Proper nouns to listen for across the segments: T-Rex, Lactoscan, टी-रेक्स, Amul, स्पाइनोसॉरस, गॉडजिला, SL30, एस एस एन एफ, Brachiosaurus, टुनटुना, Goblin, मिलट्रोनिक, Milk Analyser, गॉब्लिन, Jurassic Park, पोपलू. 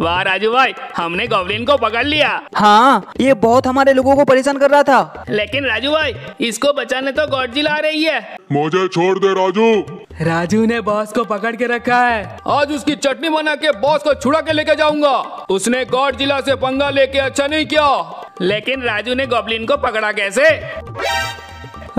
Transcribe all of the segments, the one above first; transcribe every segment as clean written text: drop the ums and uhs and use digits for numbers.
वाह राजू भाई, हमने गॉब्लिन को पकड़ लिया। हाँ, ये बहुत हमारे लोगों को परेशान कर रहा था। लेकिन राजू भाई, इसको बचाने तो गॉडजिला आ रही है। मुझे छोड़ दे राजू। राजू ने बॉस को पकड़ के रखा है। आज उसकी चटनी बना के बॉस को छुड़ा के लेके जाऊंगा। उसने गॉडजिला से पंगा लेके अच्छा नहीं किया। लेकिन राजू ने गॉब्लिन को पकड़ा कैसे?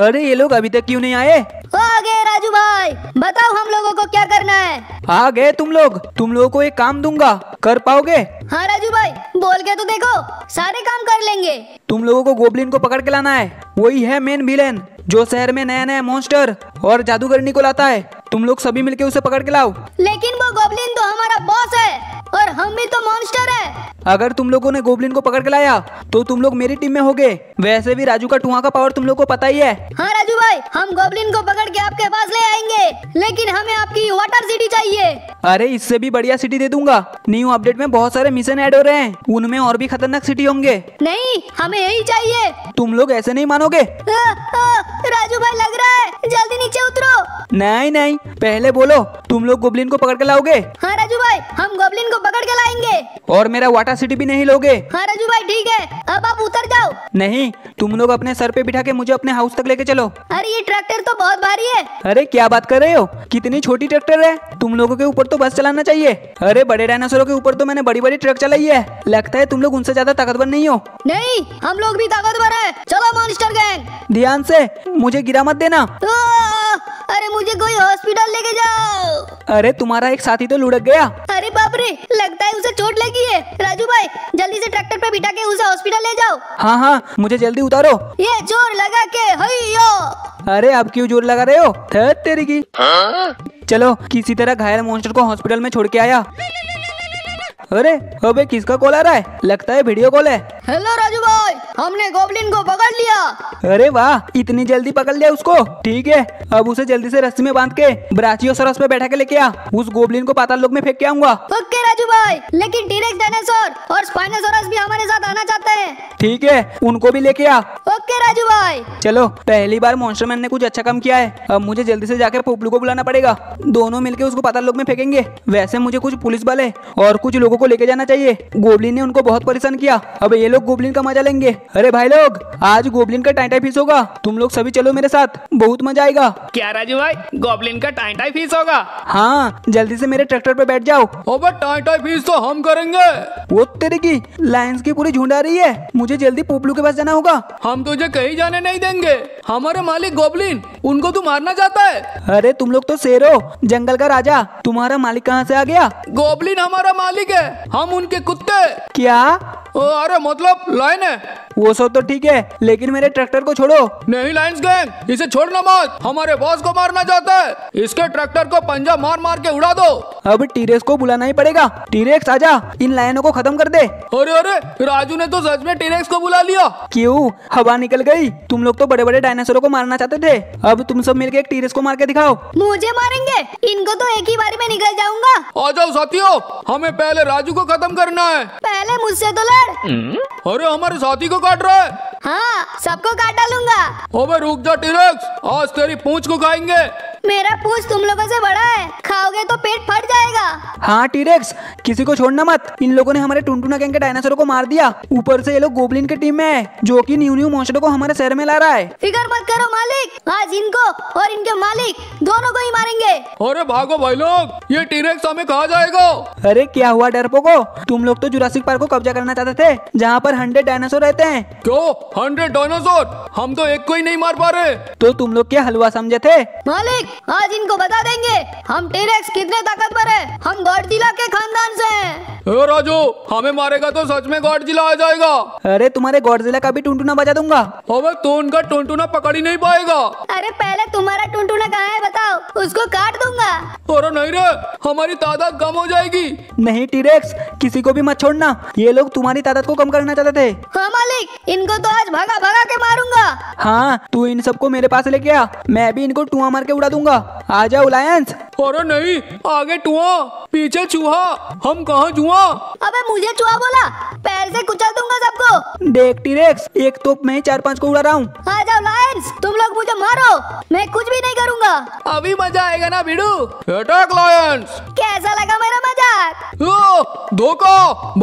अरे ये लोग अभी तक क्यों नहीं आए? आ गए राजू भाई, बताओ हम लोगों को क्या करना है। आ गए तुम लोगों को एक काम दूंगा, कर पाओगे? हाँ राजू भाई, बोल के तो देखो, सारे काम कर लेंगे। तुम लोगों को गोब्लिन को पकड़ के लाना है। वही है मेन विलेन जो शहर में नया नया मॉन्स्टर और जादूगरनी को लाता है। तुम लोग सभी मिलके उसे पकड़ के लाओ। लेकिन वो गोब्लिन तो हमारा बॉस है और हम भी तो मॉन्स्टर है। अगर तुम लोगों ने गोब्लिन को पकड़ के लाया तो तुम लोग मेरी टीम में होगे। वैसे भी राजू का टुहा का पावर तुम लोगों को पता ही है। हाँ राजू भाई, हम गोब्लिन को पकड़ के आपके पास ले आएंगे, लेकिन हमें आपकी वाटर सिटी चाहिए। अरे इससे भी बढ़िया सिटी दे दूंगा। न्यू अपडेट में बहुत सारे मिशन ऐड हो रहे हैं, उनमें और भी खतरनाक सिटी होंगे। नहीं, हमें यही चाहिए। तुम लोग ऐसे नहीं मानोगे। राजू भाई लग रहा है जल्दी नीचे उतरो। नहीं, पहले बोलो तुम लोग गोब्लिन को पकड़ के लाओगे? हाँ राजू भाई, हम गोब्लिन को पकड़ के लाएंगे। और मेरा वाटर सिटी भी नहीं लोगे? हाँ राजू भाई ठीक है, अब आप उतर जाओ। नहीं, तुम लोग अपने सर पे बिठा के मुझे अपने हाउस तक लेके चलो। अरे ये ट्रैक्टर तो बहुत भारी है। अरे क्या बात कर रहे हो, कितनी छोटी ट्रैक्टर है। तुम लोगों के ऊपर तो बस चलाना चाहिए। अरे बड़े डायनासोरों के ऊपर तो मैंने बड़ी बड़ी ट्रक चलाई है। लगता है तुम लोग उनसे ज्यादा ताकतवर नहीं हो। नहीं, हम लोग भी ताकतवर है। चलो मॉन्स्टर गैंग। ध्यान से, मुझे गिरा मत देना। अरे मुझे कोई हॉस्पिटल लेके जाओ। अरे तुम्हारा एक साथी तो लुढ़क गया। अरे बाप रे, लगता है उसे चोट लगी है। राजू भाई जल्दी से ट्रैक्टर पे बिठा के उसे हॉस्पिटल ले जाओ। हाँ, मुझे जल्दी उतारो। ये जोर लगा के हईयो। अरे अब क्यों जोर लगा रहे हो, थक तेरी की। चलो किसी तरह घायल मॉन्स्टर को हॉस्पिटल में छोड़ के आया। अरे अबे किसका कॉल आ रहा है? लगता है वीडियो कॉल है। हेलो राजू भाई, हमने गोब्लिन को पकड़ लिया। अरे वाह, इतनी जल्दी पकड़ लिया उसको। ठीक है, अब उसे जल्दी से रस्सी में बांध के ब्राचियोसॉरस पे बैठा के लेके आ। उस गोब्लिन को पाताल लोक में फेंक के आऊंगा। ओके राजू भाई, लेकिन टी-रेक्स डायनासोर और स्पाइनोसॉरस भी हमारे साथ आना चाहते हैं। ठीक है, उनको भी लेके आ। ओके राजू भाई। चलो, पहली बार मॉन्स्टर मैन ने कुछ अच्छा काम किया है। अब मुझे जल्दी से जाके पोपलू को बुलाना पड़ेगा। दोनों मिलके उसको पाताल लोक में फेंकेंगे। वैसे मुझे कुछ पुलिस वाले और कुछ लोगों को लेके जाना चाहिए। गोब्लिन ने उनको बहुत परेशान किया, अब ये लोग गोब्लिन का मजा लेंगे। अरे भाई लोग, आज गोब्लिन का टाइटाई फीस होगा। तुम लोग सभी चलो मेरे साथ, बहुत मजा आएगा। क्या राजू भाई, गोब्लिन का टाइटाई फीस होगा? हाँ, जल्दी से मेरे ट्रैक्टर पे बैठ जाओ। ओबे टाइटाई फीस तो हम करेंगे। वो तेरे की लायंस की पूरी झुंड आ रही है। मुझे जल्दी पोपलू के पास जाना होगा। हम तुझे कहीं जाने नहीं देंगे। हमारे मालिक गोब्लिन, उनको तू मारना चाहता है। अरे तुम लोग तो शेर हो, जंगल का राजा। तुम्हारा मालिक कहाँ से आ गया? गोब्लिन हमारा मालिक है, हम उनके कुत्ते। क्या? अरे मतलब लाइन है। वो सब तो ठीक है, लेकिन मेरे ट्रैक्टर को छोड़ो। नहीं लाइन्स गैंग, इसे छोड़ना मत। हमारे बॉस को मारना चाहता है। इसके ट्रैक्टर को पंजा मार मार के उड़ा दो। अब टी-रेक्स को बुलाना ही पड़ेगा। टी-रेक्स आजा, इन लाइनों को खत्म कर दे। अरे राजू ने तो सच में टी-रेक्स को बुला लिया। क्यों, हवा निकल गई? तुम लोग तो बड़े बड़े डायनासोरों को मारना चाहते थे। अब तुम सब मिलकर एक टी-रेक्स को मार के दिखाओ। मुझे मारेंगे? इनको तो एक ही बारी में निकल जाऊंगा। आ जाओ साथियों, हमें पहले राजू को खत्म करना है। पहले मुझसे तो लड़। अरे हमारे साथी को काट रहा है। हाँ, सबको काट डालूंगा। ओबे रुक जा टी-रेक्स, आज तेरी पूंछ को खाएंगे। मेरा पूंछ तुम लोगों से बड़ा है, खाओगे तो पेट फट जाएगा। हाँ टी-रेक्स, किसी को छोड़ना मत। इन लोगों ने हमारे टुनटुना गैंग के डायनासोर को मार दिया। ऊपर से ये लोग गोब्लिन की टीम में है, जो कि न्यू मॉन्स्टर को हमारे शहर में ला रहा है। फिक्र मत करो मालिक, आज इनको और इनके मालिक दोनों को ही मारेंगे। अरे भागो भाई लोग, ये टी-रेक्स हमें खा जाएगा। अरे क्या हुआ डरपोको, तुम लोग तो जुरासिक पार्क को कब्जा करना चाहते थे, जहाँ पर 100 डायनासोर रहते हैं। क्यों 100 डायनासोर? हम तो एक को ही नहीं मार पा रहे। तो तुम लोग क्या हलवा समझे थे? मालिक आज इनको बता देंगे हम टी-रेक्स कितने ताकतवर है। हम गॉडजिला के खानदान से हैं। ओ राजू, हमें मारेगा तो सच में गॉडजिला आ जाएगा। अरे तुम्हारे गॉडजिला का भी टुनटुना बजा दूंगा। अबे तो उनका टुनटुना पकड़ ही नहीं पाएगा। अरे पहले तुम्हारा टुनटुना कहाँ है बताओ, उसको काट दूंगा। अरे नहीं रे, हमारी तादाद कम हो जाएगी। नहीं टी-रेक्स, किसी को भी मत छोड़ना। ये लोग तुम्हारी तादाद को कम करना चाहते थे। हाँ मालिक, इनको तो आज भगा भगा के मारूंगा। हाँ, तू इन सबको मेरे पास लेके आ, मैं भी इनको टुआ मार के उड़ा दूंगा। आ जाओ लायंस। अरे नहीं, आगे टुआ, पीछे चूहा। हम कहाँ जुआ? अबे मुझे चूहा बोला, पैर से कुचल दूंगा सबको। देख टी-रेक्स, एक तो मैं 4-5 को उड़ा रहा हूँ। आ जाओ लायंस। गाइस, तुम लोग मुझे मारो, मैं कुछ भी नहीं करूँगा। अभी मजा आएगा ना भिडू। Attack Lions. कैसा लगा मेरा मजाक? ओ, धोखा,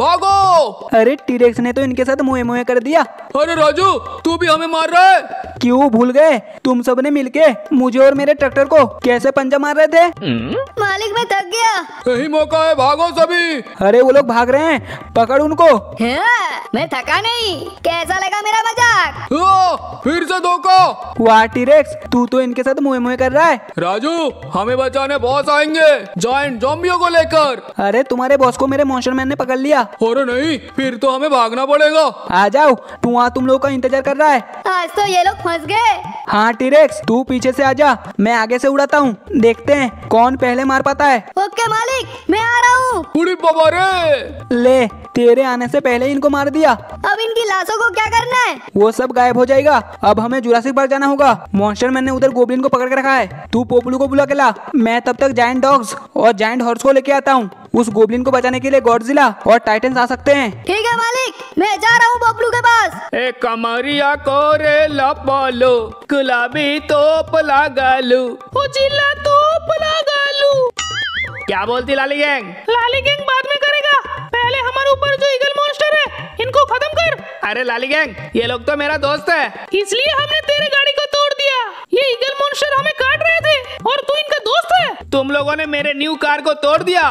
भागो। अरे टीरेक्स ने तो इनके साथ मुँह मुँह कर दिया। अरे राजू, तू भी हमें मार रहा है? क्यों भूल गए, तुम सब ने मिल के मुझे और मेरे ट्रैक्टर को कैसे पंजा मार रहे थे। मालिक मैं थक गया। यही मौका है, भागो सभी। अरे वो लोग भाग रहे हैं, पकड़ उनको। हाँ, मैं थका नहीं। कैसा लगा मेरा मजाक? ओ, फिर से धोखा। वाह टीरेक्स, तू तो इनके साथ मुँह मुँह कर रहा है। राजू हमें बचाने बॉस आएंगे, जायंट ज़ॉम्बियों को लेकर। अरे तुम्हारे बॉस को मेरे मॉन्स्टर मैन ने पकड़ लिया। अरे नहीं, फिर तो हमें भागना पड़ेगा। आ जाओ, तुम लोग का इंतजार कर रहा है। आज तो ये लोग फंस गए। हाँ टीरेक्स, तू पीछे से आजा, मैं आगे से उड़ाता हूँ, देखते हैं कौन पहले मार पाता है। ओके मालिक, मैं आ रहा हूँ। उड़ी बाबा रे, ले तेरे आने से पहले इनको मार दिया। अब इनकी लाशों को क्या करना है? वो सब गायब हो जाएगा। अब हमें जुरासिक पार्क जाना होगा। मॉन्स्टर मैन ने उधर गोब्लिन को पकड़ के रखा है, तू पोपलू को बुला के ला, मैं तब तक जायंट डॉग्स और जायंट हॉर्स को लेके आता हूँ। उस गोब्लिन को बचाने के लिए गॉडजिला और टाइटन्स आ सकते हैं। ठीक है मालिक, मैं जा रहा हूँ पोपलू के पास। ए कमरिया को रे लपालो, गुलाबी तोप लगा लू, जिला तोप लगा लू। क्या बोलती लाली गैंग? लाली गैंग बाद में करेगा, पहले हमारे ऊपर जो ईगल मॉन्स्टर है इनको खत्म कर। अरे लाली गैंग, ये लोग तो मेरा दोस्त है, इसलिए हमने तेरी गाड़ी को तोड़ दिया। ये ईगल मॉन्स्टर हमें काट रहे थे और तू इनका दोस्त है। तुम लोगों ने मेरे न्यू कार को तोड़ दिया।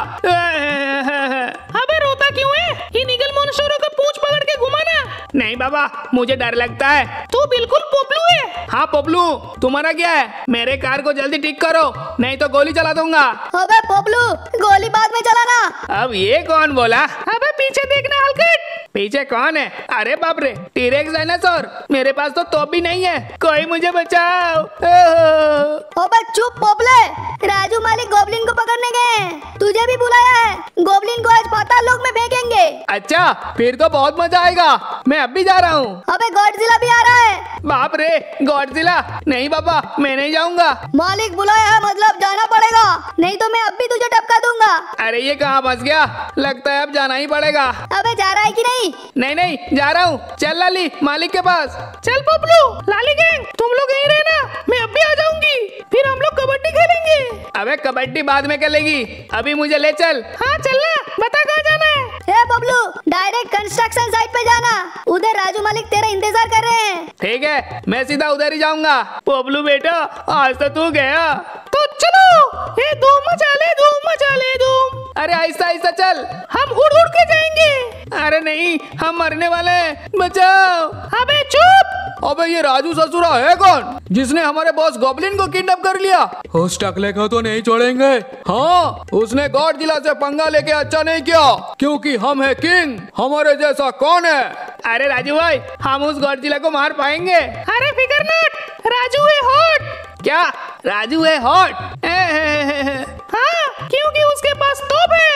अबे रोता क्यों है? इन ईगल मॉन्स्टरों का पूंछ पकड़ के घुमाना। नहीं बाबा, मुझे डर लगता है। तू बिल्कुल पोपलू है। हाँ पोपलू, तुम्हारा क्या है? मेरे कार को जल्दी ठीक करो, नहीं तो गोली चला दूंगा। अबे पोपलू, गोली बाद में चलाना। अब ये कौन बोला? अबे पीछे देखना हलकट, पीछे कौन है? अरे बाप रे, टीरेक्स डायनासोर। मेरे पास तो तोप भी नहीं है, कोई मुझे बचाओ। ओबे चुप पोपले, राजू मालिक गोब्लिन को पकड़ने गए, तुझे भी बुलाया है। गोब्लिन को आज पाताल लोक में फेंकेंगे। अच्छा, फिर तो बहुत मजा आएगा, मैं अब भी जा रहा हूँ। अबे गॉडजिला भी आ रहा है। बाप रे, गॉडजिला? नहीं बाबा, मैं नहीं जाऊँगा। मालिक बुलाया है मतलब जाना पड़ेगा, नहीं तो मैं अब भी तुझे टपका दूंगा। अरे ये कहाँ फंस गया, लगता है अब जाना ही पड़ेगा। अबे जा रहा है की नहीं? नहीं नहीं, जा रहा हूँ। चल लाली, मालिक के पास चल। पोपलू, लाली गैंग, तुम लोग यहीं रहना, मैं अब भी आ जाऊंगी। फिर हम लोग कबड्डी खेलेंगे। अबे कबड्डी बाद में खेलेगी, अभी मुझे ले चल। हाँ चलना, बता कहाँ जाना है? ए बबलू, डायरेक्ट कंस्ट्रक्शन साइट पे जाना, उधर राजू मालिक तेरा इंतजार कर रहे हैं। ठीक है, मैं सीधा उधर ही जाऊंगा। बबलू बेटा, आज तो तू गया। तो चलो, ये धूम मचा ले, धूम मचा ले, धूम। अरे आहिस्ता आहिस्ता चल, हम उड़ उड़ के जाएंगे। अरे नहीं, हम मरने वाले हैं, बचाओ। अबे चुप। अबे ये राजू ससुरा है कौन, जिसने हमारे बॉस गोब्लिन को किडनैप कर लिया? उस टकले को तो नहीं छोड़ेंगे। हाँ, उसने गॉडजिला से पंगा लेके अच्छा नहीं किया, क्योंकि हम है किंग, हमारे जैसा कौन है। अरे राजू भाई, हम उस गॉडजिला को मार पाएंगे। अरे फिकर नॉट, राजू है हॉट। क्या राजू है हॉट? हाँ, क्योंकि उसके पास तोप है।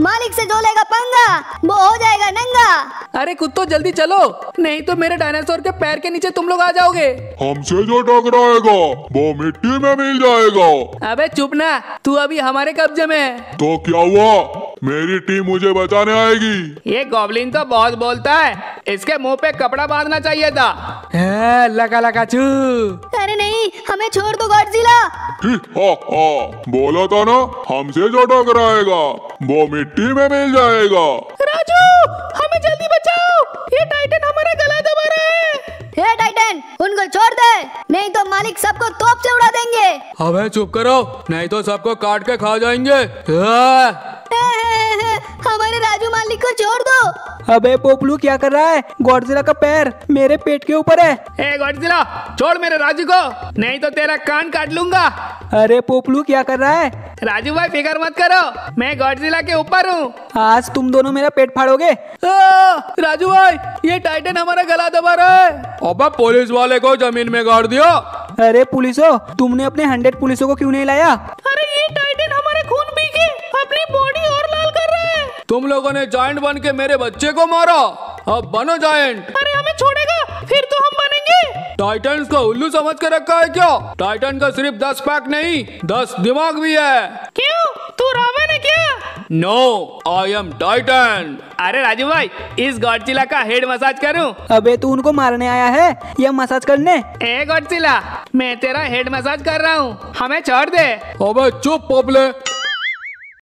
मालिक से जो लेगा पंगा, वो हो जाएगा नंगा। अरे कुत्तों, जल्दी चलो, नहीं तो मेरे डायनासोर के पैर के नीचे तुम लोग आ जाओगे। हमसे जो टकराएगा वो मिट्टी में मिल जाएगा। अबे चुप ना, तू अभी हमारे कब्जे में है। तो क्या हुआ, मेरी टीम मुझे बचाने आएगी। ये गॉब्लिन तो बहुत बोलता है, इसके मुंह पे कपड़ा बांधना चाहिए था। लगा लगा चू। अरे नहीं, हमें छोड़ दो गॉडजिला। बोला था ना, हमसे जो टकराएगा वो मिट्टी में मिल जाएगा। राजू, हमें जल्दी बचाओ, ये टाइटन हमारा गला दबा रहा है। हे टाइटन, उनको छोड़ दे, नहीं तो मालिक सबको तोप से उड़ा देंगे। अबे चुप करो, नहीं तो सबको काट के खा जाएंगे। हमारे राजू मालिक को छोड़ दो। अबे पोपलू, क्या कर रहा है? गॉडजिला का पैर मेरे पेट के ऊपर है। ए गॉडजिला, छोड़ मेरे राजू को, नहीं तो तेरा कान काट लूंगा। अरे पोपलू, क्या कर रहा है? राजू भाई फिकर मत करो, मैं गॉडजिला के ऊपर हूँ। आज तुम दोनों मेरा पेट फाड़ोगे। राजू भाई, ये टाइटन हमारा गला दबा रहा है। अब पुलिस वाले को जमीन में गाड़ दिया। अरे पुलिसों, तुमने अपने 100 पुलिसों को क्यों नहीं लाया? अरे ये टाइटन हमारा खून पी के अपनी बॉडी और लाल कर रहा है। तुम लोगों ने जायंट बन के मेरे बच्चे को मारा, अब बनो जायंट। अरे हमें छोड़ेगा, फिर तो हम टाइटन्स को उल्लू समझ कर रखा है क्या? टाइटन का सिर्फ 10 पैक नहीं, 10 दिमाग भी है। क्यों, तू रावण है क्या? No I am Titan. अरे राजू भाई इस गॉडजिला का हेड मसाज करूं? अबे तू उनको मारने आया है या मसाज करने? ए गॉडजिला मैं तेरा हेड मसाज कर रहा हूँ, हमें छोड़ दे। अबे चुप पोपले,